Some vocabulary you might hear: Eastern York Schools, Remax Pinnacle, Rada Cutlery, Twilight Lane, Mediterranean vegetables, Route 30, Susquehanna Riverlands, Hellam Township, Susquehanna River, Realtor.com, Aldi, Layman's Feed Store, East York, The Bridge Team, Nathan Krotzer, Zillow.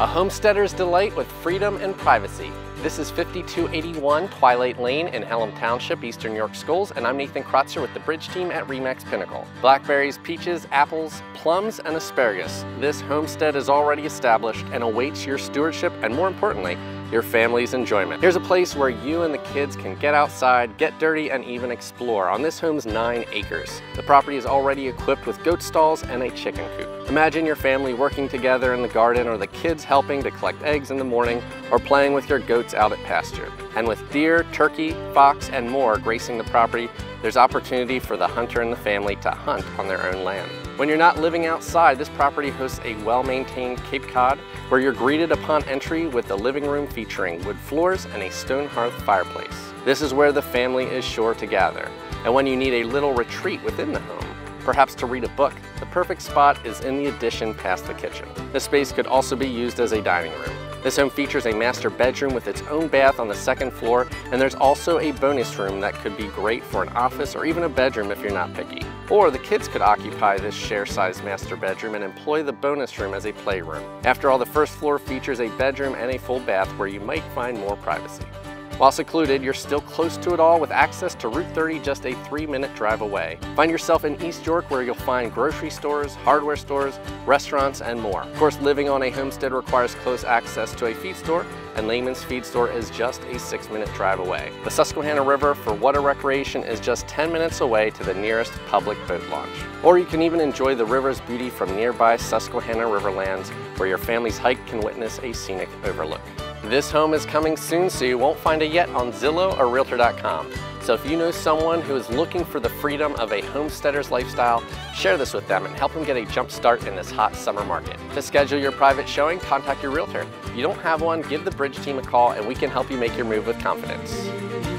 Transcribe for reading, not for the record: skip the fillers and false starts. A homesteader's delight with freedom and privacy. This is 5281 Twilight Lane in Hellam Township, Eastern York Schools, and I'm Nathan Krotzer with the Bridge Team at Remax Pinnacle. Blackberries, peaches, apples, plums, and asparagus. This homestead is already established and awaits your stewardship and, more importantly, your family's enjoyment. Here's a place where you and the kids can get outside, get dirty, and even explore on this home's 9 acres. The property is already equipped with goat stalls and a chicken coop. Imagine your family working together in the garden, or the kids helping to collect eggs in the morning, or playing with your goats out at pasture. And with deer, turkey, fox, and more gracing the property, there's opportunity for the hunter and the family to hunt on their own land. When you're not living outside, this property hosts a well-maintained Cape Cod, where you're greeted upon entry with a living room featuring wood floors and a stone hearth fireplace. This is where the family is sure to gather. And when you need a little retreat within the home, perhaps to read a book, the perfect spot is in the addition past the kitchen. This space could also be used as a dining room. This home features a master bedroom with its own bath on the 2nd floor, and there's also a bonus room that could be great for an office or even a bedroom if you're not picky. Or the kids could occupy this share-sized master bedroom and employ the bonus room as a playroom. After all, the 1st floor features a bedroom and a full bath where you might find more privacy. While secluded, you're still close to it all with access to Route 30 just a 3-minute drive away. Find yourself in East York, where you'll find grocery stores, hardware stores, restaurants, and more. Of course, living on a homestead requires close access to a feed store, and Layman's Feed Store is just a 6-minute drive away. The Susquehanna River for water recreation is just 10 minutes away to the nearest public boat launch. Or you can even enjoy the river's beauty from nearby Susquehanna Riverlands, where your family's hike can witness a scenic overlook. This home is coming soon, so you won't find it yet on Zillow or Realtor.com. So if you know someone who is looking for the freedom of a homesteader's lifestyle, share this with them and help them get a jump start in this hot summer market. To schedule your private showing, contact your realtor. If you don't have one, give the Bridge Team a call and we can help you make your move with confidence.